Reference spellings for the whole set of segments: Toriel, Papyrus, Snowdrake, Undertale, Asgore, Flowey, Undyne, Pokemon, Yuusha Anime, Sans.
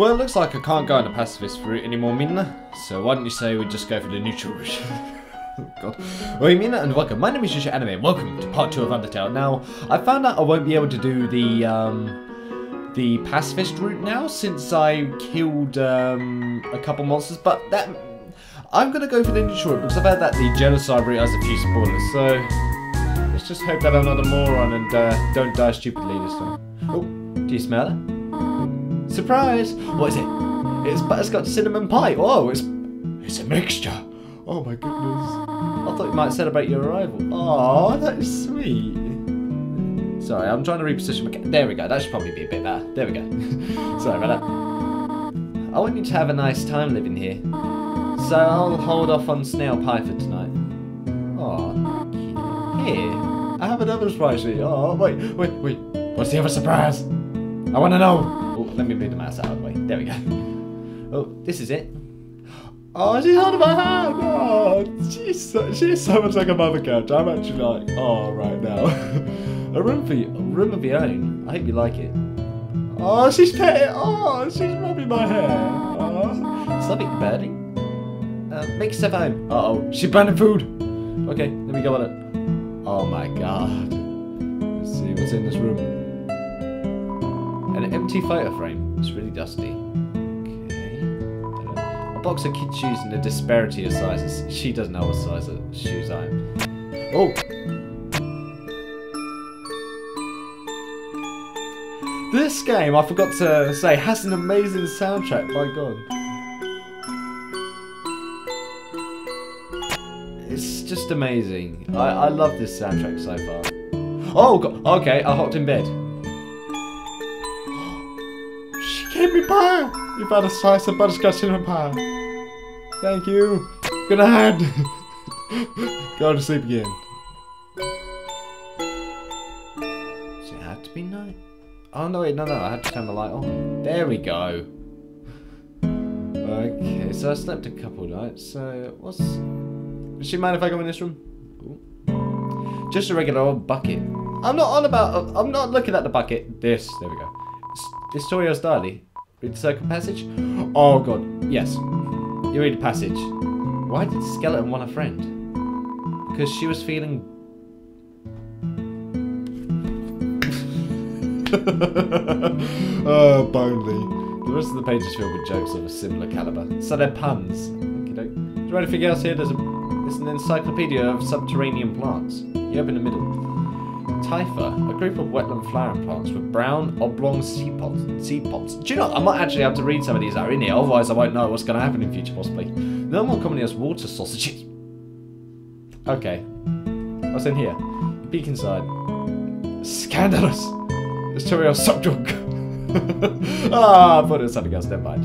Well, it looks like I can't go on the pacifist route anymore, Minna. So why don't you say we just go for the neutral route? Oh god. Well, Minna, and welcome. My name is Yuusha Anime, and welcome to part 2 of Undertale. Now, I found out I won't be able to do the pacifist route now since I killed a couple monsters, but that I'm gonna go for the neutral route because I've heard that the genocide route has a few spoilers. So let's just hope that I'm not a moron and don't die stupidly this time. Oh, do you smell it? Surprise! What is it? It's butterscotch cinnamon pie. Oh, it's a mixture. Oh my goodness. I thought you might celebrate your arrival. Oh, that is sweet. Sorry, I'm trying to reposition. There we go. That should probably be a bit better. There we go. Sorry about that. I want you to have a nice time living here. So I'll hold off on snail pie for tonight. Oh, here. I have another surprise for you. Oh, wait. What's the other surprise? I want to know. Oh, let me move the mouse out of the way. There we go. Oh, this is it. Oh, she's holding my hand! Oh, she's so much like a mother character. I'm actually like, oh, right now. A room for you, a room of your own. I hope you like it. Oh, she's petting. Oh, she's rubbing my hair. Oh, stop it, birdie. Make yourself home. Uh-oh, she's burning food. Okay, let me go on it. Oh my god. Let's see what's in this room. An empty photo frame. It's really dusty. Box of kid shoes and the disparity of sizes. She doesn't know what size of shoes I am. Oh! This game, I forgot to say, has an amazing soundtrack, by God. It's just amazing. I love this soundtrack so far. Oh God, okay, I hopped in bed. She gave me pie! You've had a slice of butterscotch cinnamon pie. Thank you. Good night. Go to sleep again. Does it have to be night? Oh no, wait, no, I had to turn the light on. There we go. Okay, so I slept a couple nights, so what's... Does she mind if I go in this room? Ooh. Just a regular old bucket. I'm not looking at the bucket. This, there we go. It's Toriel's diary. Read the circle passage? Oh god, yes. You read the passage. Why did Skeleton want a friend? Because she was feeling... oh, bonely. The rest of the page is filled with jokes of a similar calibre. So they're puns. Okey-doke. Is there anything else here? There's an encyclopedia of subterranean plants. You open the middle. Typha, a group of wetland flowering plants with brown, oblong seed pods. Do you know, I might actually have to read some of these that are in here, otherwise I won't know what's going to happen in future, possibly. No more commonly as water sausages. Okay. What's in here? Peek inside. Scandalous! It's Toriel sock drunk. Ah, I thought it was something else, never mind.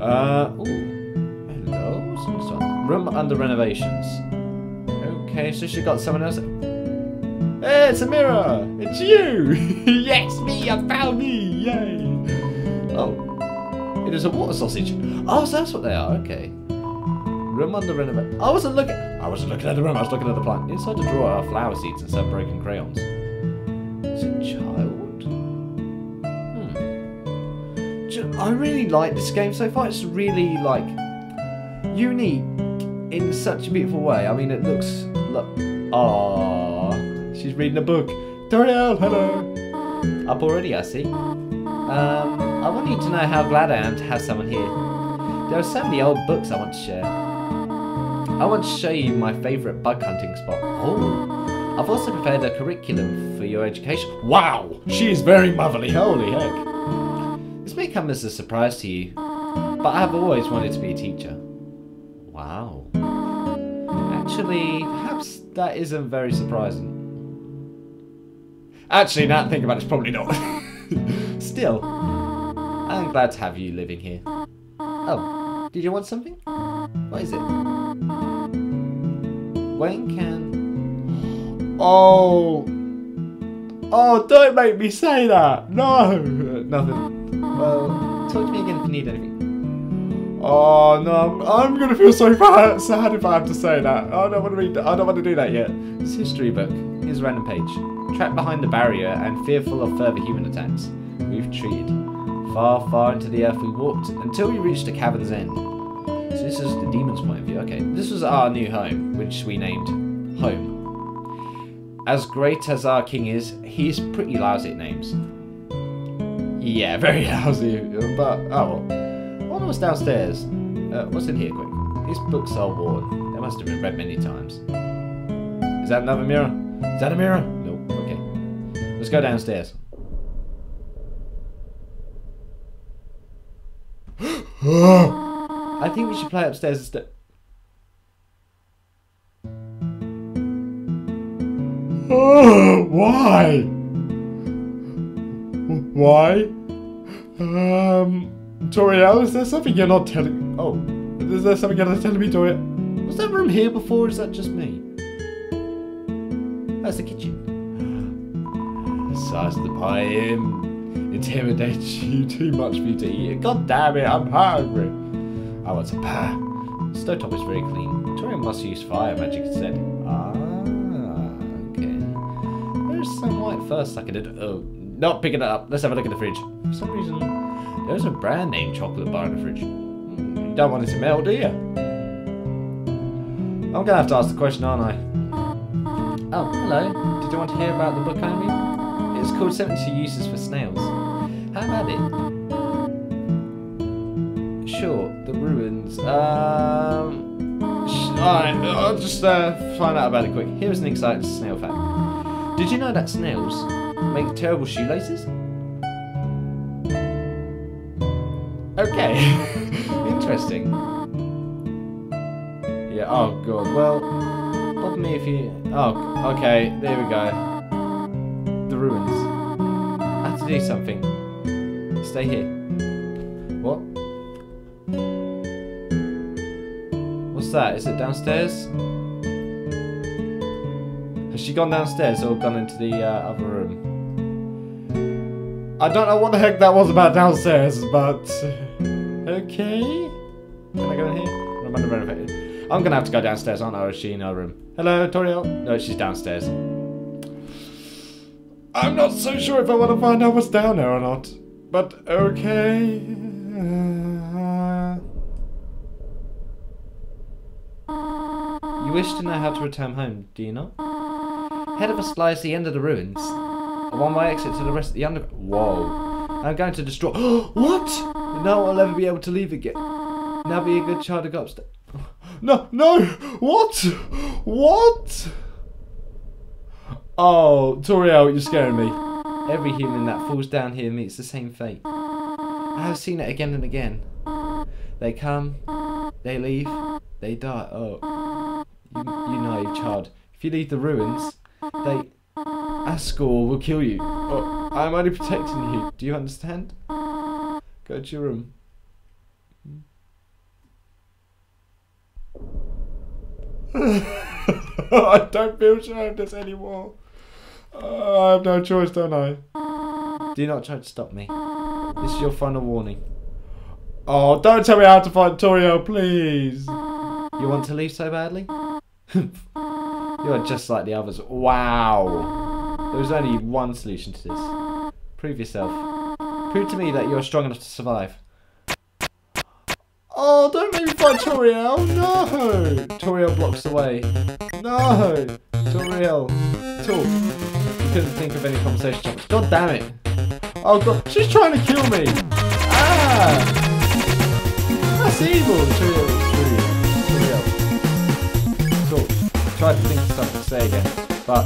Ooh. Hello, so room under renovations. Okay, so she got someone else. Hey, it's a mirror! It's you! Yes, me! I found me! Yay! Oh, it is a water sausage. Oh, so that's what they are. Okay. Room under renovation. I wasn't looking at the room. I was looking at the plant. Inside the drawer are flower seeds and some broken crayons. It's a child. Hmm. I really like this game so far. It's really like unique in such a beautiful way. I mean, it looks. Look. Oh. She's reading a book. Toriel, hello! Up already, I see. I want you to know how glad I am to have someone here. There are so many old books I want to share. I want to show you my favourite bug hunting spot. Oh! I've also prepared a curriculum for your education. Wow! She is very motherly, holy heck! This may come as a surprise to you, but I have always wanted to be a teacher. Wow. Actually, perhaps that isn't very surprising. Actually, now that I think about it, it's probably not. Still, I'm glad to have you living here. Oh, did you want something? What is it? When can... Oh! Oh, don't make me say that! No! Nothing. Well, talk to me again if you need anything. Oh, no, I'm gonna feel so sad if I have to say that. I don't want to do that yet. It's a history book. Here's a random page. Trapped behind the barrier and fearful of further human attacks, we've retreated. Far, far into the earth we walked until we reached the cavern's end. So this is the demon's point of view. Okay, this was our new home, which we named Home. As great as our king is, he's pretty lousy at names. Yeah, very lousy. But, oh well. What was downstairs? What's in here, quick? These books are worn. They must have been read many times. Is that another mirror? Is that a mirror? No. Okay. Let's go downstairs. I think we should play upstairs instead. Oh, why? Why? Toriel, is there something you're not telling? Oh, is there something you're not telling me, Toriel? Was that room here before, or is that just me? That's the kitchen. Size the pie intimidates you too much for you to eat it. God damn it, I'm hungry. I want some pie. Stove top is very clean. Toriel must use fire magic instead. Ah, okay. There's some white fur stuck in it. Oh, not picking it up. Let's have a look at the fridge. For some reason, there's a brand name chocolate bar in the fridge. You don't want it to melt, do you? I'm going to have to ask the question, aren't I? Oh, hello. Did you want to hear about the book I read? It's called 72 Uses for Snails. How about it? Sure, the ruins. Alright, I'll just find out about it quick. Here's an exciting snail fact. Did you know that snails make terrible shoelaces? Okay, interesting. Yeah, oh god, well, bother me if you... Oh, okay, there we go. The ruins. I have to do something. Stay here. What? What's that? Is it downstairs? Has she gone downstairs or gone into the other room? I don't know what the heck that was about downstairs, but... Okay? Can I go in here? I'm under renovated. I'm gonna have to go downstairs, aren't I? Or is she in her room? Hello, Toriel? No, she's downstairs. I'm not so sure if I want to find out what's down there or not. But, okay... You wish to know how to return home, do you not? Ahead of us lies the end of the ruins. A one-way exit to the rest of the underground. Whoa. I'm going to destroy... What? No one will ever be able to leave again. Now be a good child to go upstairs. No, no! What? What? Oh, Toriel, you're scaring me. Every human that falls down here meets the same fate. I have seen it again and again. They come, they leave, they die. Oh. You know, child. If you leave the ruins, they... Asgore will kill you. Oh, I'm only protecting you. Do you understand? Go to your room. I don't feel sure of this anymore. I have no choice, don't I? Do not try to stop me. This is your final warning. Oh, don't tell me how to find Toriel, please. You want to leave so badly? You are just like the others. Wow. There was only one solution to this. Prove yourself. Prove to me that you're strong enough to survive. Oh, don't make me fight Toriel. No. Toriel blocks the way. No. Toriel. Talk. You couldn't think of any conversation topics. God damn it. Oh, God. She's trying to kill me. Ah. That's evil. Toriel. Talk. Tried to think of something to say again, but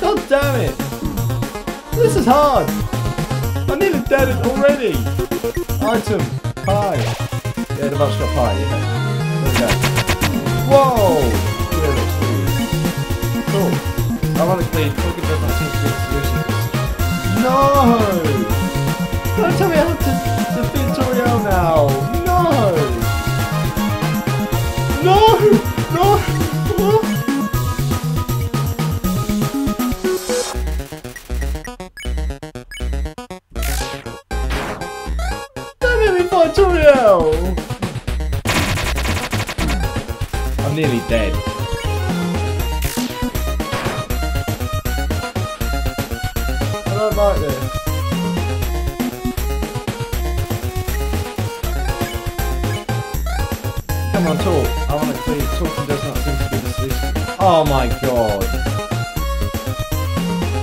God damn it! This is hard! I'm nearly dead already! Item, pie. Yeah, the bunch got pie, yeah. There we go. Whoa! Yeah, cool. Ironically, talking about my team to solution. No! Don't tell me how to defeat Toriel now! No! No! No! I'm nearly dead. I don't like this. Come on, talk. I want to play. Talking does not seem to be the solution. Oh my god.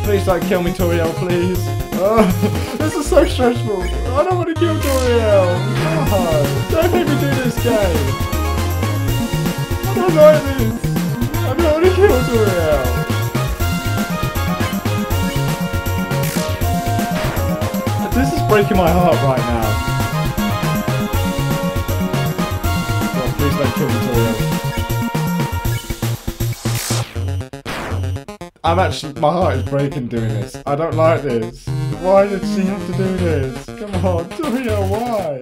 Please don't kill me, Toriel, please. Oh, this is so stressful. I don't want to kill Toriel. Oh, don't make me do this game. I don't like this. I don't want to kill Toriel. This is breaking my heart right now. Oh, please don't kill me, Toriel. I'm actually, my heart is breaking doing this. I don't like this. Why did she have to do this? Come on, Toriel, why?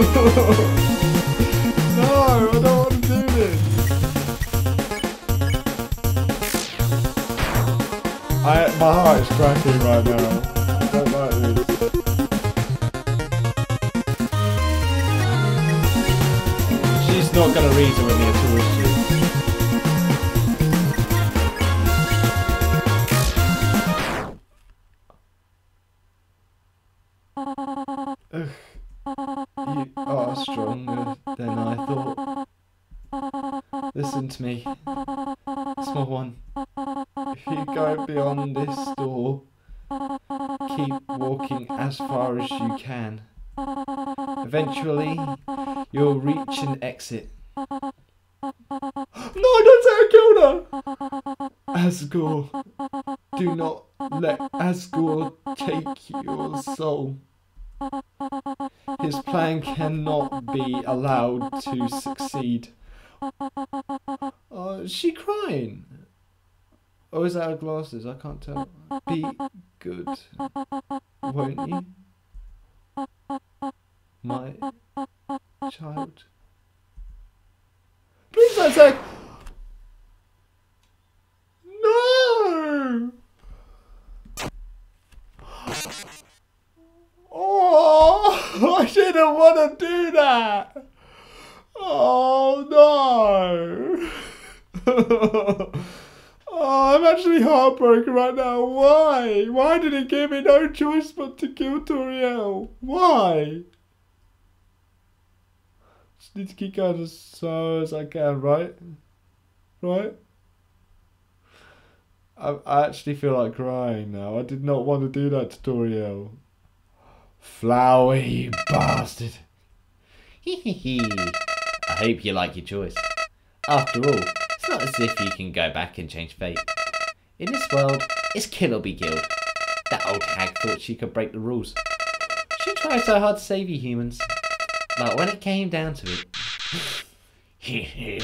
No, I don't want to do this. My heart is cracking right now. I don't like this. She's not gonna reason with me at all, is she? You are stronger than I thought. Listen to me, small one. If you go beyond this door, keep walking as far as you can. Eventually, you'll reach an exit. No, don't say I killed her! Asgore, do not let Asgore take your soul. His plan cannot be allowed to succeed. Is she crying? Oh, is that her glasses? I can't tell. Be good, won't you? My child. Please don't say... No! Oh, I didn't want to do that! Oh, no! Oh, I'm actually heartbroken right now. Why? Why did he give me no choice but to kill Toriel? Why? Just need to keep going as slow as I can, right? Right? I actually feel like crying now. I did not want to do that to Toriel. Flowey, you bastard. Hee. I hope you like your choice. After all, it's not as if you can go back and change fate. In this world, it's kill or be killed. That old hag thought she could break the rules. She tried so hard to save you humans, but when it came down to it, she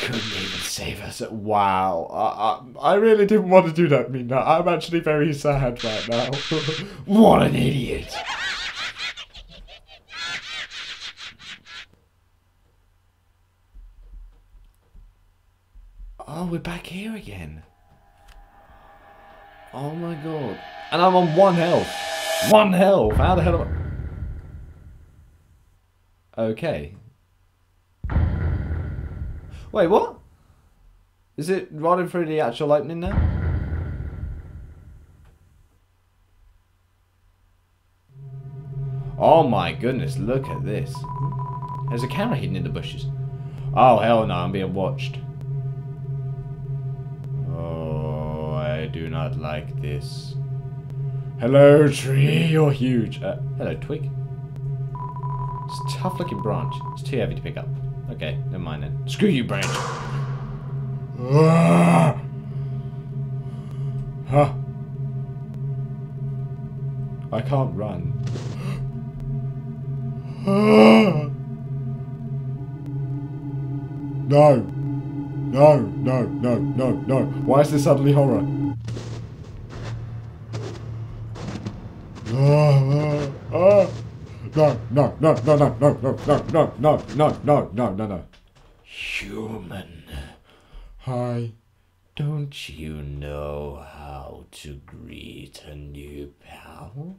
couldn't even save us. Wow, I really didn't want to do that, Minna. I'm actually very sad right now. What an idiot! Oh, we're back here again. Oh my god. And I'm on 1 health. 1 health. How the hell am I... Okay. Wait, what? Is it running through the actual opening now? Oh my goodness, look at this. There's a camera hidden in the bushes. Oh hell no, I'm being watched. I do not like this. Hello tree, you're huge. Hello twig. It's a tough looking branch. It's too heavy to pick up. Okay, never mind then. Screw you, branch. Huh. I can't run. No. Why is this suddenly horror? No. Human. Hi. Don't you know how to greet a new pal?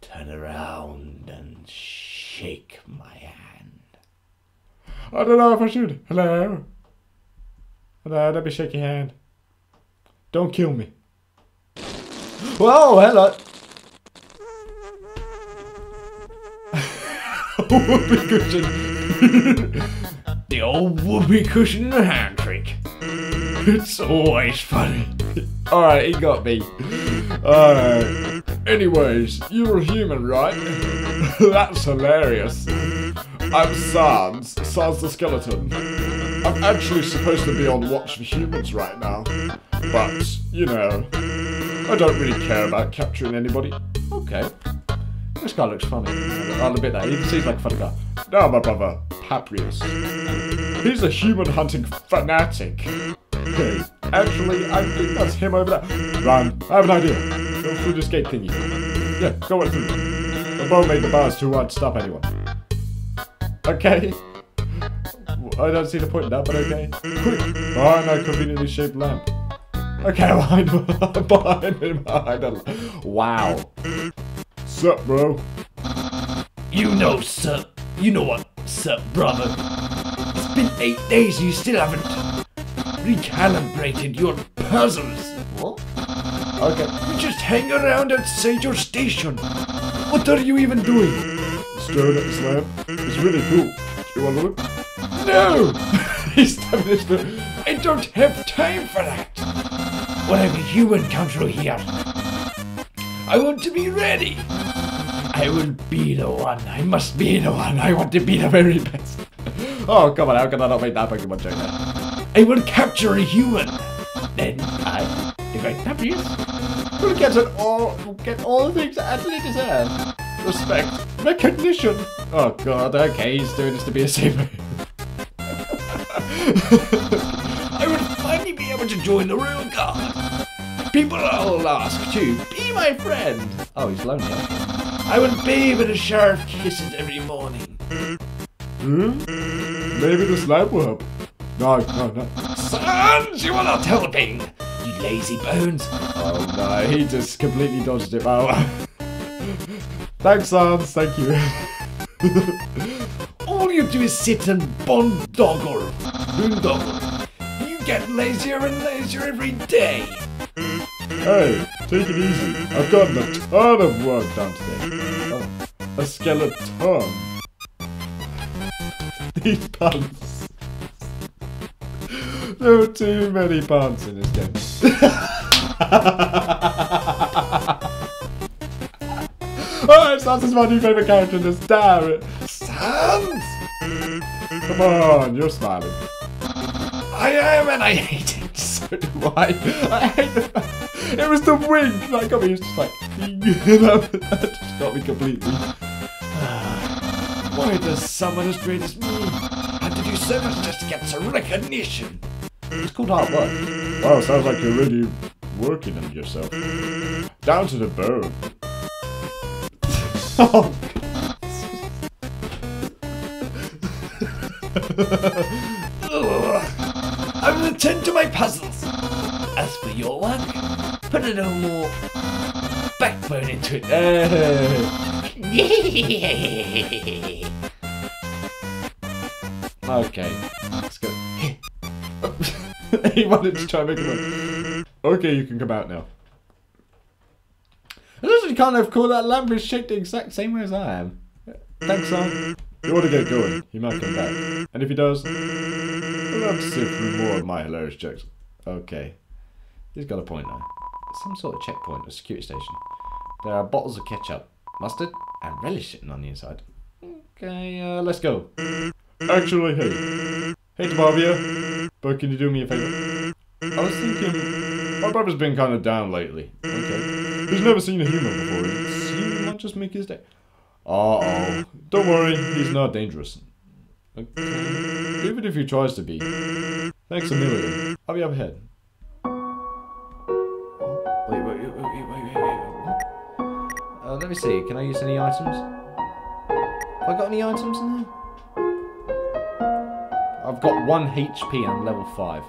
Turn around and shake my hand. I don't know if I should. Hello. Hello, don't be shaking your hand. Don't kill me. Whoa, hello. Whoopee cushion. The old whoopee cushion and hand trick. It's always funny. Alright, he got me. Alright. Anyways, you're a human, right? That's hilarious. I'm Sans. Sans the skeleton. I'm actually supposed to be on watch for humans right now. But, you know, I don't really care about capturing anybody. Okay. This guy looks funny. I'll admit that. He seems like a funny guy. Now my brother, Papyrus. He's a human hunting fanatic. Okay. Actually, I think that's him over there. Ryan, I have an idea. Go through this gate thingy. Yeah, go on through. The bow made the bars too hard to stop anyone. Okay. I don't see the point in that, but okay. Quick! Behind a conveniently shaped lamp. Okay, behind him. Wow. Sup, bro? You know what, sup, brother? It's been 8 days and you still haven't recalibrated your puzzles. What? Okay. You just hang around outside your station. What are you even doing? Staring at this lamp. It's really cool. Do you want to look? No! He's stabbing his foot. I don't have time for that. Whenever human comes through here, I want to be ready. I will be the one. I must be the one. I want to be the very best. Oh, come on. How can I not make that Pokemon joke? I will capture a human. Then I... If I tap you, we'll get all the things that actually deserve. Respect. Recognition. Oh god, okay, he's doing this to be a saver. I would finally be able to join the real guard. People all ask to be my friend. Oh, he's lonely. I would bathe in a shower of kisses every morning. Hmm? Maybe this lamp will help. No. Sans, you are not helping. You lazy bones. Oh no, he just completely dodged it. Oh. Thanks, Sans. Thank you. All you do is sit and boondoggle. You get lazier and lazier every day. Hey, take it easy. I've gotten a ton of work done today. Oh, a skeleton. These puns. There are too many puns in this game. Oh, Sans is my new favourite character in this, damn it! Sans! Come on, you're smiling. I am, and I hate it, so do I. I hate it. It was the wing that got me, it was just like... that just got me completely. Why does someone as great as me have to do so much just to get some recognition? It's called hard work. Wow, sounds like you're really working on yourself. Down to the bone. Oh. I will attend to my puzzles. As for your work, put a little more backbone into it. Okay, let's go. He wanted to try and make it work. Okay, you can come out now. I just kind of call that lamp is shaped the exact same way as I am. Thanks, son. You ought to get going. He might come back. And if he does, we'll have to sit through more of my hilarious jokes. Okay. He's got a point now. It's some sort of checkpoint or security station. There are bottles of ketchup, mustard, and relish sitting on the inside. Okay, let's go. Actually, hey to bother you, but can you do me a favour? I was thinking, my brother's been kind of down lately. Okay. He's never seen a human before, he might just make his day. Uh-oh. Don't worry, he's not dangerous. Okay. Even if he tries to be. Thanks a million. I'll be up ahead. Wait. Let me see, can I use any items? Have I got any items in there? I've got 1 HP and I'm level 5.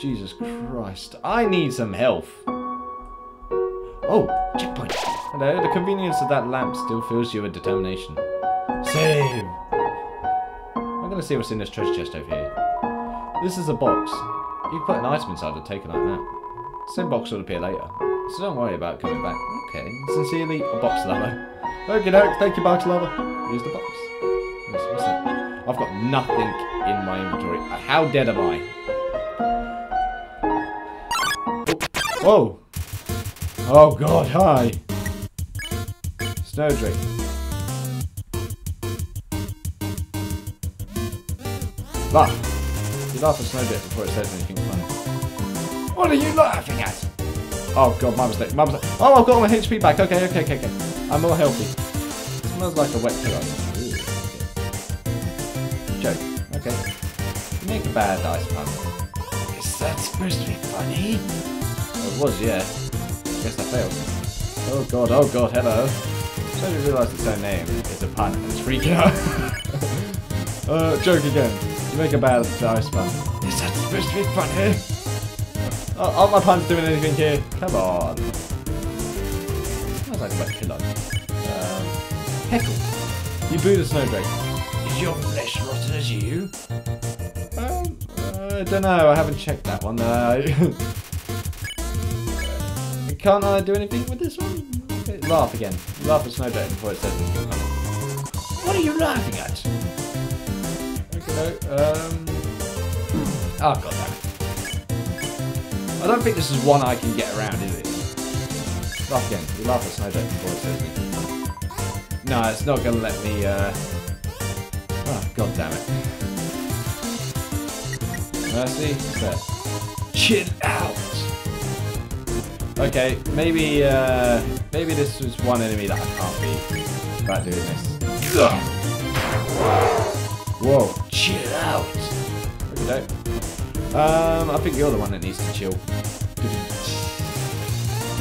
Jesus Christ. I need some health. Oh, checkpoint. Hello, the convenience of that lamp still fills you with determination. Save! I'm going to see what's in this treasure chest over here. This is a box. You can put an item inside or take it like that. Same box will appear later, so don't worry about coming back. Okay, sincerely, a box lover. Okay, no, thank you, box lover. Here's the box. Listen. I've got nothing in my inventory. How dead am I? Whoa! Oh god, hi! Snowdrake. Laugh! You laugh at Snowdrake before it says anything funny. What are you laughing at? Oh god, my mistake, my mistake. Oh, I've got all my HP back. Okay, okay, okay, okay. I'm all healthy. It smells like a wet pillow. Ooh, okay. Joke. Okay. Make a bad dice pun. Is that supposed to be funny? It was, yeah. I guess I failed. Oh god, hello. I totally realised it's her name. It's a pun. It's freaking out. Joke again. You make a bad dice pun. Is that supposed to be funny? Oh, aren't my puns doing anything here? Come on. Smells like a wet pillow. Heckle. You booed a Snowdrake. Is your flesh rotten as you? I don't know. I haven't checked that one. Can't I do anything with this one? Okay, laugh again. Laugh at Snowdrake before it says anything. What are you laughing at? Okay, oh god damn it. I don't think this is one I can get around, is it? Laugh again. You laugh at Snowdrake before it says anything. No, it's not gonna let me oh god damn it. Mercy, set. Chill out! Okay, maybe maybe this was one enemy that I can't beat without doing this. Whoa, chill out! Okay, I think you're the one that needs to chill.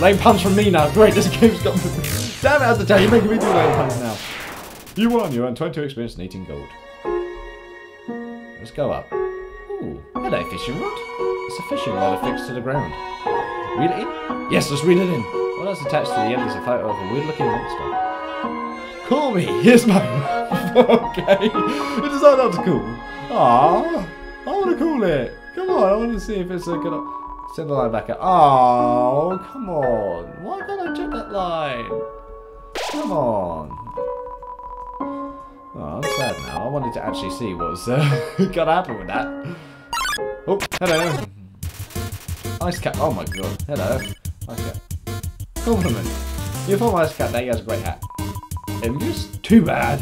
Lame puns from me now. Great, this game's got. Damn it, out the day, you're making me do lame puns now. You won. You earned 22 experience and 18 gold. Let's go up. Ooh, hello, fishing rod. It's a fishing rod affixed to the ground. Reel it in? Yes, let's reel it in. What else attached to the end is a photo of a weird-looking monster. Call me. Here's my. Okay. It is not cool. Ah, I want to call it. Come on, I want to see if it's a good. Send the line back out. Oh, come on. Why can't I check that line? Come on. Oh, I'm sad now. I wanted to actually see what's gonna happen with that. Oh, hello. Ice Cat, oh my god, hello. Ice Cat. Compliment. You form Ice Cat there, he has a great hat. Envious? Too bad.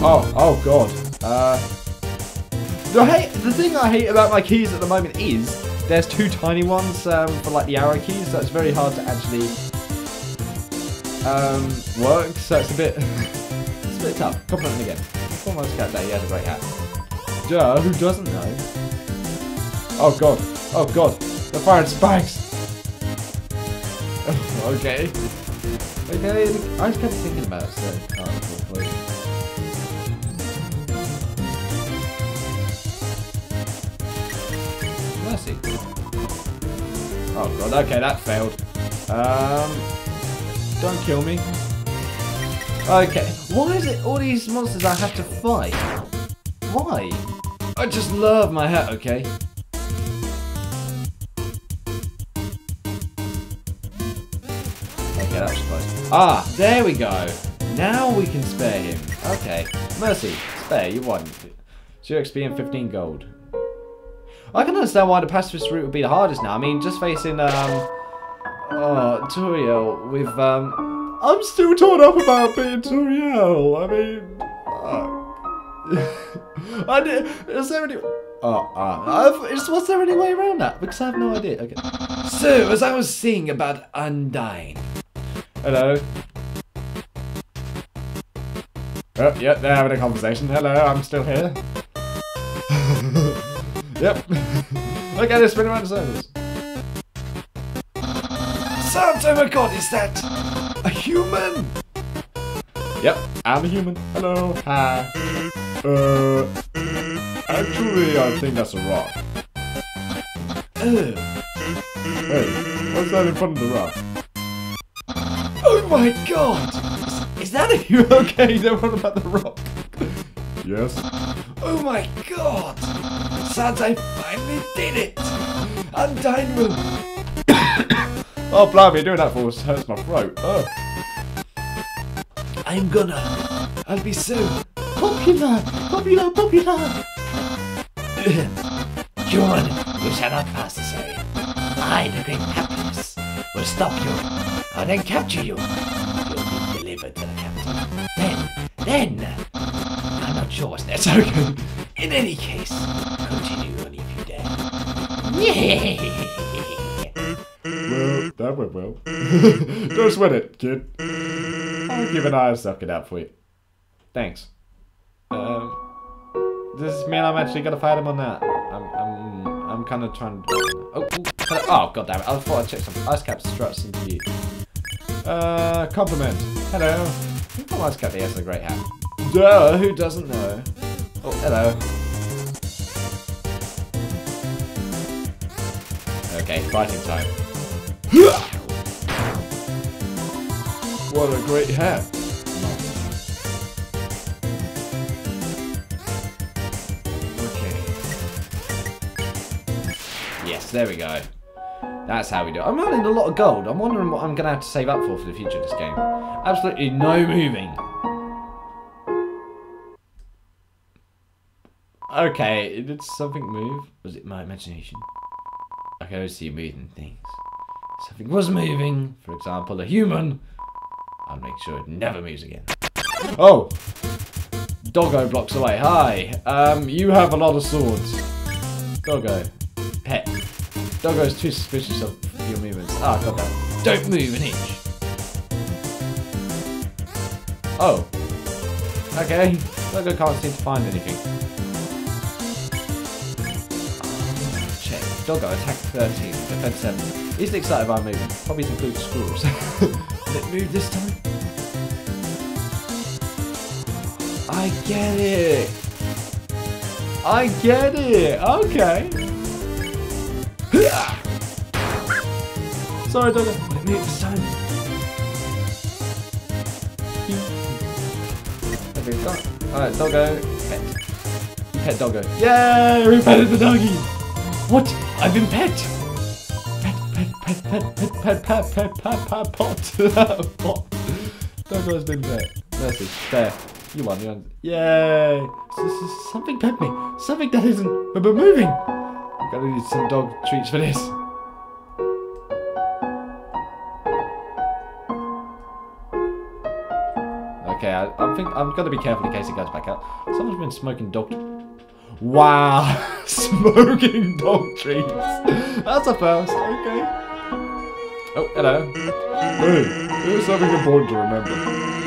Oh, oh god. The thing I hate about my keys at the moment is there's two tiny ones for like the arrow keys, so it's very hard to actually work, so it's a bit it's a bit tough. Compliment again. You form Ice Cat there, he has a great hat. Duh, who doesn't know? Oh god, oh god. The fire and spikes! Okay. Okay, I just kept thinking about it, so mercy. Oh god, okay, that failed. Don't kill me. Okay, why is it all these monsters I have to fight? Why? I just love my hat, okay. Ah, there we go. Now we can spare him. Okay. Mercy, spare, you won. 0 XP and 15 gold. I can understand why the pacifist route would be the hardest now. I mean, just facing, Toriel with, I'm still torn up about being Toriel. I mean, I did. Is there any. Oh, was there any way around that? Because I have no idea. Okay. So, as I was seeing about Undyne. Hello. Oh, yep, they're having a conversation. Hello, I'm still here. Yep. Okay, they're spinning around the circles. Sans, oh my god, is that a human? Yep, I'm a human. Hello, hi. Actually, I think that's a rock. Hey, what's that in front of the rock? Oh my god! Is that a human? Okay, they're on about the rock. Yes. Oh my god! Sans, I finally did it! Undyne will. Oh, blimey, you're doing that for us. Hurts my throat. Oh. I'm gonna I'll be so popular, popular, popular. John, you shall not pass this way. I, the great Papyrus, will stop you and then capture you. You'll be delivered to the captain. Then, I'm not yours. That's okay. In any case, continue on if you dare. Well, that went well. Don't sweat it, kid. I'll give an eye suck it out for you. Thanks. This man, I'm actually gonna fight him on that. I'm kind of trying to. Oh god damn it! I thought I'd check some ice cap struts into you. Compliment. Hello. Who thought ice cap has a great hat? Duh. Who doesn't know? Oh, hello. Okay, fighting time. What a great hat! Okay. Yes, there we go. That's how we do it. I'm running a lot of gold. I'm wondering what I'm going to have to save up for the future of this game. Absolutely no moving. Okay, did something move? Was it my imagination? I can always see moving things. Something was moving. For example, a human. I'll make sure it never moves again. Oh! Doggo blocks away. Hi! You have a lot of swords. Doggo. Pet. Doggo's too suspicious of your movements. Ah, got that. Don't move an inch. Oh. Okay. Doggo can't seem to find anything. Doggo attack 13, defense 7. He's excited by movement. Hobbies include squirrels. Did it move this time? I get it! I get it! Okay! Sorry Doggo, did it move this time? There we go. Alright, Doggo. Pet. You pet Doggo. Yay! We petted the doggy! What? I've been pet! Pot! Doggo's been pet. Mercy. There. You won, you won. Yay! Something pet me. Something that isn't moving. I'm gonna need some dog treats for this. Okay, I think I'm gonna be careful in case it goes back out. Someone's been smoking dog. Wow, smoking dog treats. That's a first, okay. Oh, hello. Hey, here's something important to remember.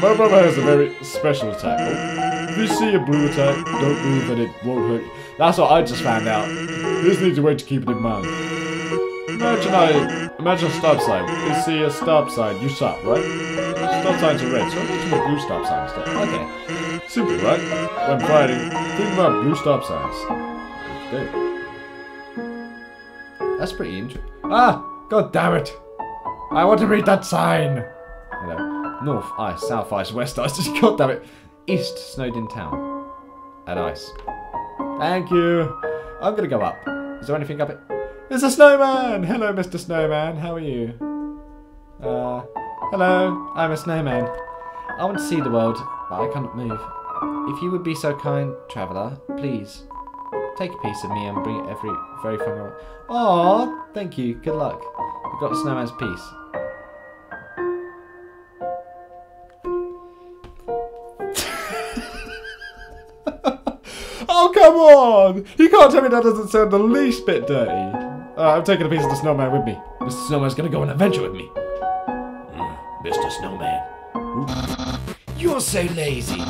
My brother has a very special attack. Oh, if you see a blue attack, don't move and it won't hurt you. That's what I just found out. You just need a way to keep it in mind. Imagine a stop sign. If you see a stop sign, you stop, right? Stop signs are red, so I'm making a blue stop sign instead. Okay. Simple, right? When fighting, think about blue stop signs. Okay. That's pretty interesting. Ah! God damn it! I want to read that sign! Hello. North ice, south ice, west ice. God damn it. East snowed in town. And ice. Thank you! I'm gonna go up. Is there anything up it? There's a snowman! Hello, Mr. Snowman. How are you? Hello. I'm a snowman. I want to see the world, but I can't move. If you would be so kind, traveller, please take a piece of me and bring it very far. Aww, thank you. Good luck. We've got the snowman's piece. Oh come on! You can't tell me that doesn't sound the least bit dirty. I'm taking a piece of the snowman with me. Mr. Snowman's gonna go on an adventure with me. Mr. Snowman. Oops. You're so lazy.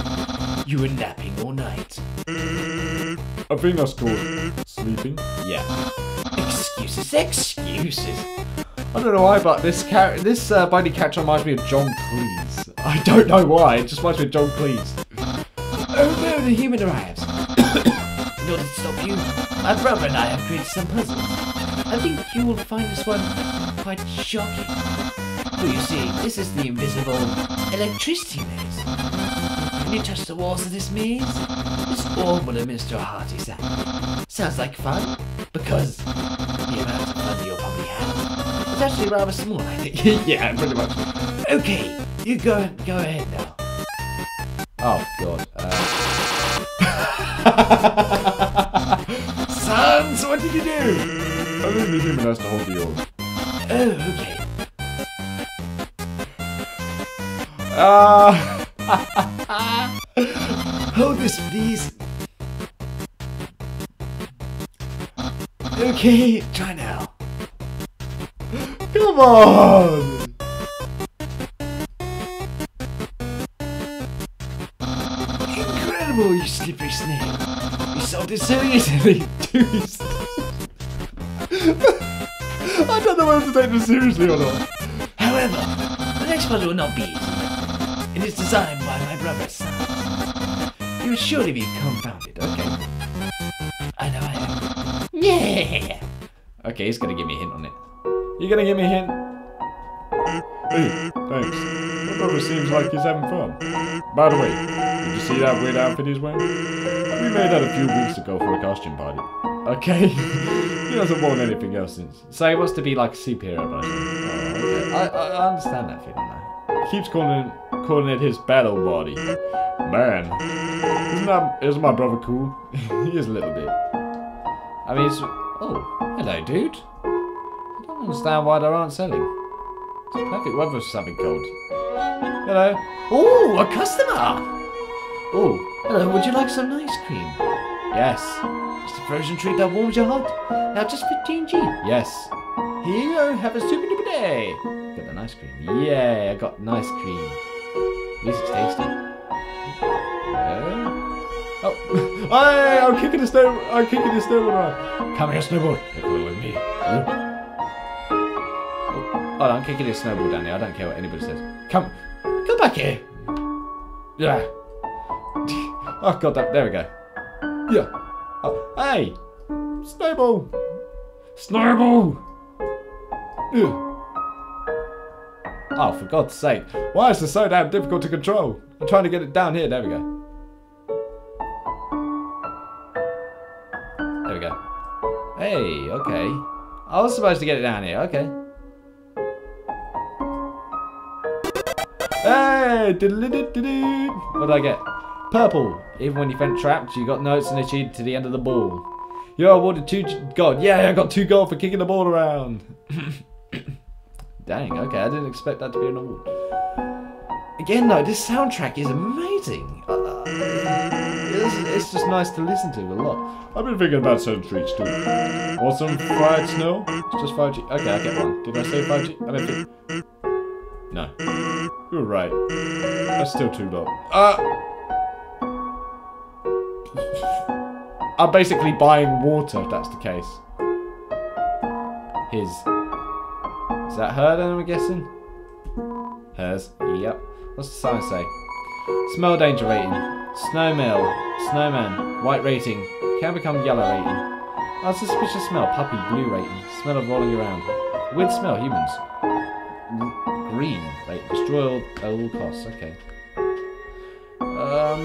You were napping all night. I think that's called sleeping. Yeah. Excuses, excuses. I don't know why, but this binding character reminds me of John Cleese. I don't know why. It just reminds me of John Cleese. Oh no, the human arrives. In order to stop you, my brother and I have created some puzzles. I think you will find this one quite shocking. Well, you see, this is the invisible electricity maze. When you touch the walls of this maze, this orb will administer a hearty sound. Sounds like fun, because the amount of fun you'll probably have is actually rather small, I think. Yeah, pretty much. Okay, you go ahead now. Oh, God. Sans, what did you do? I really didn't to hold you on. Oh, okay. Hold this, please. Okay, try now. Come on! Incredible, you slippery snake. You solved it so easily. I don't know whether to take this seriously or not. However, the next puzzle will not be easy. It is designed by my brother, Sans. You will surely be confounded, okay? I know I am. Yeah! Okay, he's gonna give me a hint on it. You gonna give me a hint? Hey, thanks. My brother seems like he's having fun. By the way, did you see that weird outfit he's wearing? We made that a few weeks ago for a costume party. Okay. He hasn't worn anything else since. So he wants to be like a superhero, but okay. I understand that feeling now. He keeps calling it his battle body. Man, isn't my brother cool? He is a little bit. I mean, it's... Oh, hello, dude. I don't understand why they aren't selling. It's perfect weather for something cold. Hello. Ooh, a customer! Ooh, hello, would you like some ice cream? Yes. It's the frozen treat that warms your heart. Now just 15G. Yes. Here you go, have a super duper day. Got an ice cream. Yeah, I got an ice cream. At least it's tasty. Oh, hey, I'm kicking the snowboard. I'm kicking the snowboard around. Come here, snowboard. Get away with me. Huh? Oh, I'm kicking a snowball down here. I don't care what anybody says. Come back here. Yeah. Oh God, there we go. Yeah. Oh, hey, snowball. Snowball. Yeah. Oh, for God's sake! Why is this so damn difficult to control? I'm trying to get it down here. There we go. There we go. Hey. Okay. I was supposed to get it down here. Okay. Hey! Do-do-do-do-do. What did I get? Purple. Even when you felt trapped, you got notes and achieved to the end of the ball. You're awarded 2 gold. Yeah, I got 2 gold for kicking the ball around. Dang, okay, I didn't expect that to be an award. Again, though, this soundtrack is amazing. It's just nice to listen to a lot. I've been thinking about some treats too. Awesome fried snow. It's just 5G. Okay, I get one. Did I say 5G? I don't think. No. You're right. That's still too low. I'm basically buying water if that's the case. His. Is that her then, I'm guessing? Hers. Yep. What's the sign say? Smell danger rating. Snowmill. Snowman. White rating. Can become yellow rating. Unsuspicious smell. Puppy. Blue rating. Smell of rolling around. Weird smell. Humans. Green. Like, destroy at all costs. Okay.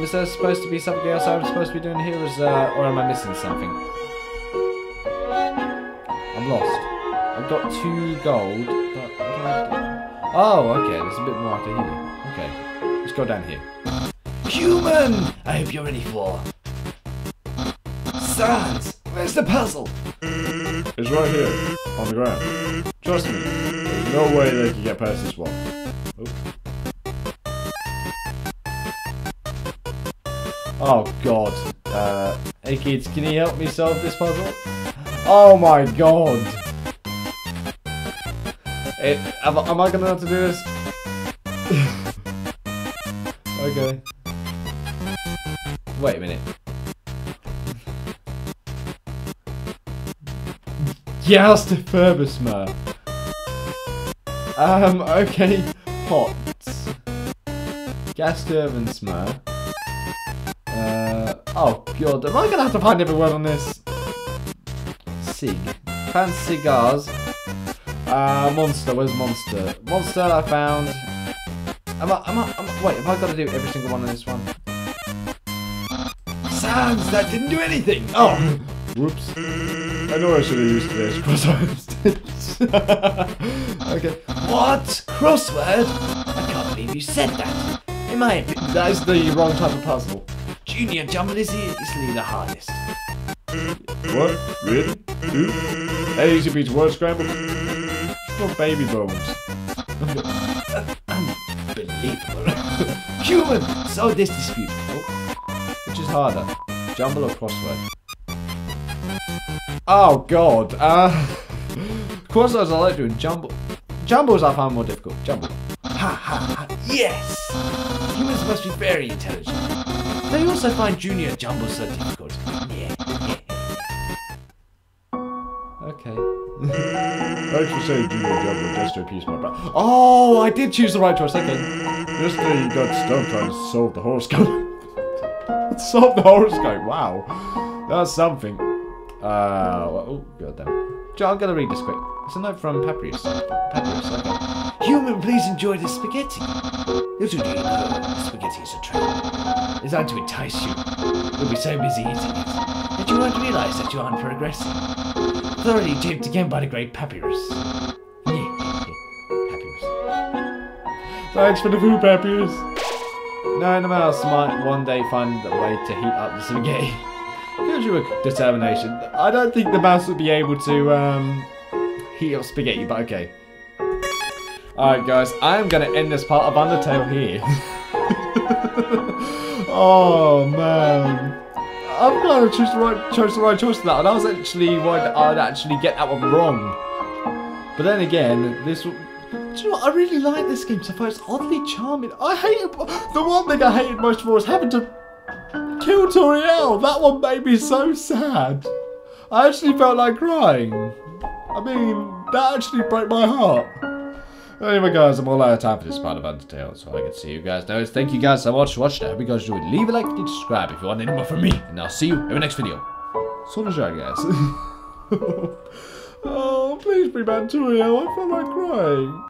Is there supposed to be something else I'm supposed to be doing here? Or am I missing something? I'm lost. I've got 2 gold, but what do I do? Oh, okay. There's a bit more after here. Okay. Let's go down here. Human! I hope you're ready for... Sans! Where's the puzzle? It's right here. On the ground. Trust me. No way they can get past this one. Oh God. Hey kids, can you help me solve this puzzle? Oh my God. Am I gonna have to do this? Okay. Wait a minute. Just a Ferbersmer. Okay, pots. Gas turbine smurf. Oh God, am I gonna have to find every word on this? Sig. Fancy cigars. Monster, where's monster? Monster I found. Wait, have I gotta do every single one on this one? Sans, that didn't do anything! Oh! Whoops. I know I should have used this, but I was. Okay. What? Crossword? I can't believe you said that. In my opinion, that is the wrong type of puzzle. Junior Jumble is easily the hardest. What? Really? That easy beats word scramble? For baby bones. Unbelievable. Human! So this dispute. Oh. Which is harder? Jumble or crossword? Oh god. Crosswords I like doing. Jumble. Jumbles I find more difficult. Jumble. Ha ha ha. Yes! Humans must be very intelligent. They also find junior jumbles so difficult. Yeah. Okay. I should say junior jumble just to appease my brother. Oh, I did choose the right choice. Okay. Just you got stumped trying to solve the horoscope. Solve the horoscope. Wow. That's something. Oh, goddamn. Joe, I'm gonna read this quick. It's a note from Papyrus. Papyrus, okay. Human, please enjoy this spaghetti. You two do know that spaghetti is a trap. It's designed to entice you. You'll be so busy eating it that you won't realise that you aren't progressing. Thoroughly duped again by the great Papyrus. Yeah, yeah, Papyrus. Thanks for the food, Papyrus. No one else might one day find a way to heat up the spaghetti. Gives you a determination. I don't think the mouse would be able to heat up spaghetti, but okay. Alright guys, I'm going to end this part of Undertale here. Oh man. I'm glad I chose the right choice for that, and I was actually worried that I'd actually get that one wrong. But then again, this... Do you know what? I really like this game so far. It's oddly charming. I hate it. The one thing I hated most of all was having to kill Toriel! That one made me so sad. I actually felt like crying. I mean, that actually broke my heart. Anyway guys, I'm all out of time for this part of Undertale, so I can see you guys now. Thank you guys so much for watching. I hope you guys enjoyed. Leave a like and subscribe if you want any more from me. And I'll see you in the next video. So long, guys. Oh, please bring back Toriel. I felt like crying.